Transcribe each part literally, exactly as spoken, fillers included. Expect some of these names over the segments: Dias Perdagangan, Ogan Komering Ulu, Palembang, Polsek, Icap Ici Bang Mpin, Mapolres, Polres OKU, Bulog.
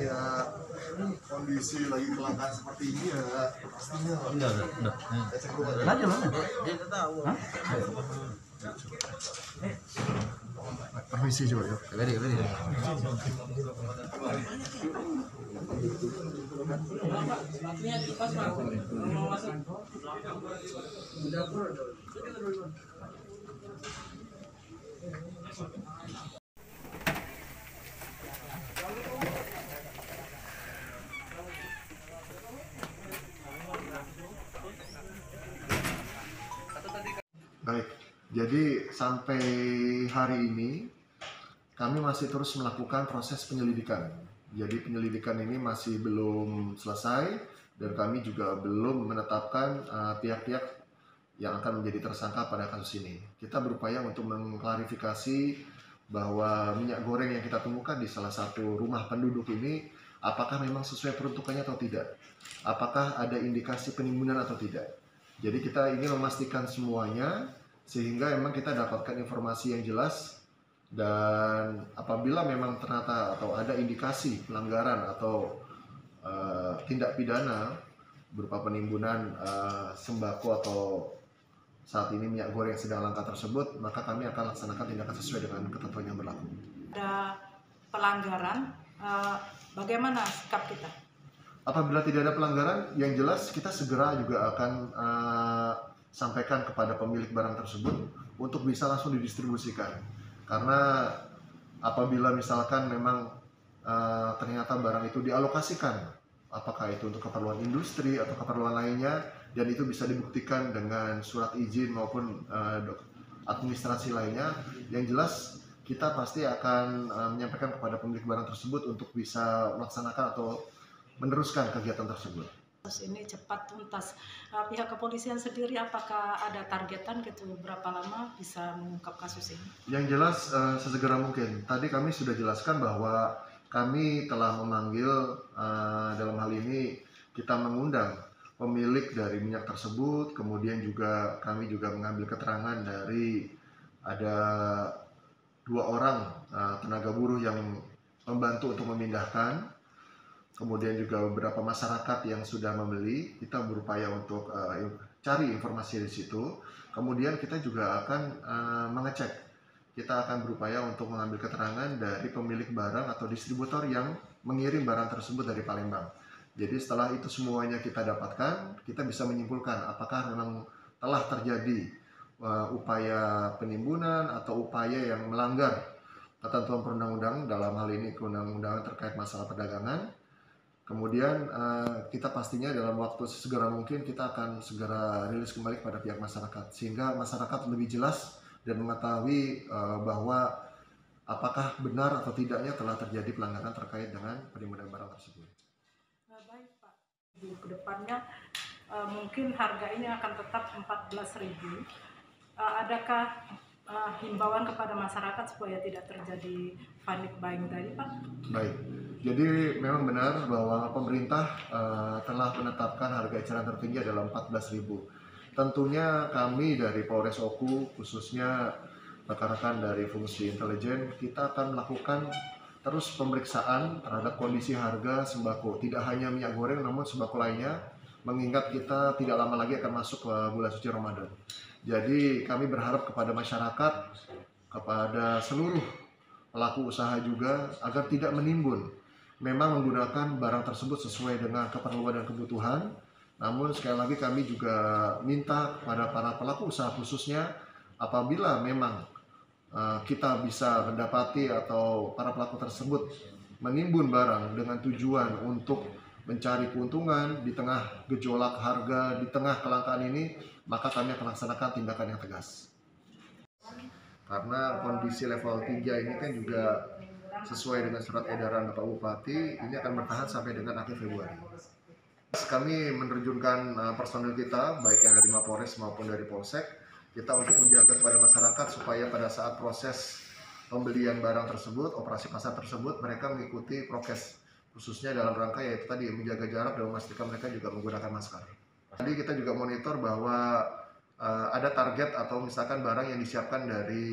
ya kondisi lagi kelangkaan seperti ini ya pastinya. Enggak, enggak. Aja mana? Dia tahu. Permisi coba ya. Ready, ready. Baik, jadi sampai hari ini kami masih terus melakukan proses penyelidikan. Jadi penyelidikan ini masih belum selesai dan kami juga belum menetapkan pihak-pihak uh, yang akan menjadi tersangka pada kasus ini. Kita berupaya untuk mengklarifikasi bahwa minyak goreng yang kita temukan di salah satu rumah penduduk ini apakah memang sesuai peruntukannya atau tidak. Apakah ada indikasi penimbunan atau tidak. Jadi kita ingin memastikan semuanya, sehingga memang kita dapatkan informasi yang jelas, dan apabila memang ternyata atau ada indikasi pelanggaran atau uh, tindak pidana berupa penimbunan uh, sembako atau saat ini minyak goreng yang sedang langka tersebut, maka kami akan laksanakan tindakan sesuai dengan ketentuan yang berlaku. Ada pelanggaran, uh, bagaimana sikap kita? Apabila tidak ada pelanggaran, yang jelas kita segera juga akan uh, sampaikan kepada pemilik barang tersebut untuk bisa langsung didistribusikan, karena apabila misalkan memang uh, ternyata barang itu dialokasikan, apakah itu untuk keperluan industri atau keperluan lainnya, dan itu bisa dibuktikan dengan surat izin maupun uh, administrasi lainnya, yang jelas kita pasti akan uh, menyampaikan kepada pemilik barang tersebut untuk bisa melaksanakan atau meneruskan kegiatan tersebut. Ini cepat tuntas. Pihak kepolisian sendiri apakah ada targetan gitu berapa lama bisa mengungkap kasus ini? Yang jelas uh, sesegera mungkin. Tadi kami sudah jelaskan bahwa kami telah memanggil uh, dalam hal ini kita mengundang pemilik dari minyak tersebut, kemudian juga kami juga mengambil keterangan dari ada dua orang uh, tenaga buruh yang membantu untuk memindahkan. Kemudian juga beberapa masyarakat yang sudah membeli, kita berupaya untuk uh, cari informasi di situ. Kemudian kita juga akan uh, mengecek, kita akan berupaya untuk mengambil keterangan dari pemilik barang atau distributor yang mengirim barang tersebut dari Palembang. Jadi setelah itu semuanya kita dapatkan, kita bisa menyimpulkan apakah memang telah terjadi uh, upaya penimbunan atau upaya yang melanggar ketentuan perundang-undangan, dalam hal ini perundang-undangan terkait masalah perdagangan. Kemudian uh, kita pastinya dalam waktu sesegera mungkin kita akan segera rilis kembali kepada pihak masyarakat, sehingga masyarakat lebih jelas dan mengetahui uh, bahwa apakah benar atau tidaknya telah terjadi pelanggaran terkait dengan penimbunan barang tersebut. Baik Pak, di kedepannya uh, mungkin harga ini akan tetap empat belas ribu rupiah. Uh, adakah uh, himbauan kepada masyarakat supaya tidak terjadi panic buying tadi Pak? Baik. Jadi memang benar bahwa pemerintah uh, telah menetapkan harga eceran tertinggi adalah empat belas ribu rupiah. Tentunya kami dari Polres O K U, khususnya rekan-rekan dari fungsi intelijen, kita akan melakukan terus pemeriksaan terhadap kondisi harga sembako. Tidak hanya minyak goreng namun sembako lainnya, mengingat kita tidak lama lagi akan masuk ke bulan suci Ramadan. Jadi kami berharap kepada masyarakat, kepada seluruh pelaku usaha juga agar tidak menimbun. Memang menggunakan barang tersebut sesuai dengan keperluan dan kebutuhan, namun sekali lagi kami juga minta kepada para pelaku usaha khususnya, apabila memang uh, kita bisa mendapati atau para pelaku tersebut menimbun barang dengan tujuan untuk mencari keuntungan di tengah gejolak harga, di tengah kelangkaan ini, maka kami akan laksanakan tindakan yang tegas. Karena kondisi level tiga ini kan juga sesuai dengan surat edaran Bapak Bupati, ini akan bertahan sampai dengan akhir Februari. Kami menerjunkan personil kita, baik yang dari Mapolres maupun dari Polsek, kita untuk menjaga kepada masyarakat supaya pada saat proses pembelian barang tersebut, operasi pasar tersebut, mereka mengikuti prokes, khususnya dalam rangka yaitu tadi menjaga jarak dan memastikan mereka juga menggunakan masker. Tadi kita juga monitor bahwa Uh, ada target atau misalkan barang yang disiapkan dari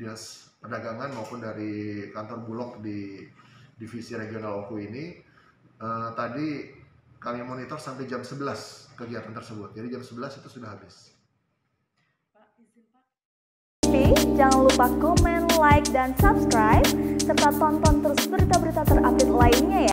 Dias Perdagangan maupun dari kantor Bulog di divisi regional O K U ini, uh, tadi kami monitor sampai jam sebelas kegiatan tersebut. Jadi jam sebelas itu sudah habis. Jangan lupa komen, like, dan subscribe, serta tonton terus berita-berita terupdate lainnya ya.